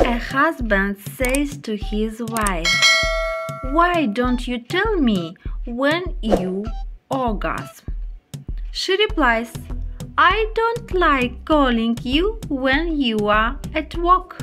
A husband says to his wife, "Why don't you tell me when you orgasm?" She replies, "I don't like calling you when you are at work."